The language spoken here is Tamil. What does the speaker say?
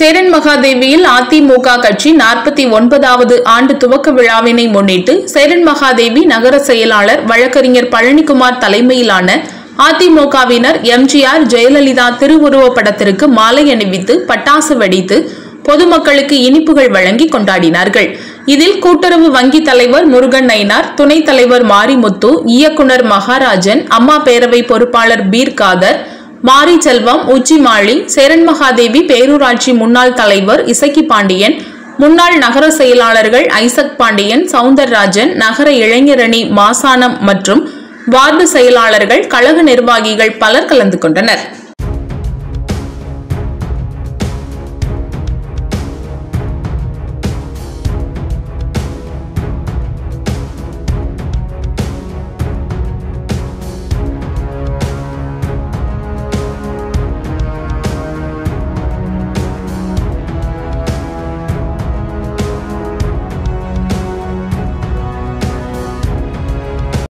சேரன் மகாதேவியில் அதிமுக கட்சி 49வது ஆண்டு துவக்க விழாவினை முன்னிட்டு சேரன் மகாதேவி நகர செயலாளர் வழக்கறிஞர் பழனிக்குமார் தலைமையிலான அதிமுகவினர் எம்ஜிஆர் ஜெயலலிதா திருவுருவப் படத்திற்கு மாலை அணிவித்து பட்டாசு வெடித்து பொதுமக்களுக்கு இனிப்புகள் வழங்கி கொண்டாடினார்கள். இதில் கூட்டுறவு வங்கி தலைவர் முருगன் நயினார், துணைத் தலைவர் மாரிமுத்து, இயக்குனர் மகாராஜன், அம்மா பேரவை பொறுப்பாளர் பீர்காதர், மாரிச்செல்வம், உச்சிமாளி, சேரன்மகாதேவி பேரூராட்சி முன்னாள் தலைவர் ஐசக் பாண்டியன், முன்னாள் நகர செயலாளர்கள் ஐசக் பாண்டியன், சவுந்தரராஜன், நகர இளைஞரணி மாசானம் மற்றும் வார்டு செயலாளர்கள், கழக நிர்வாகிகள் பலர் கலந்து கொண்டனர்.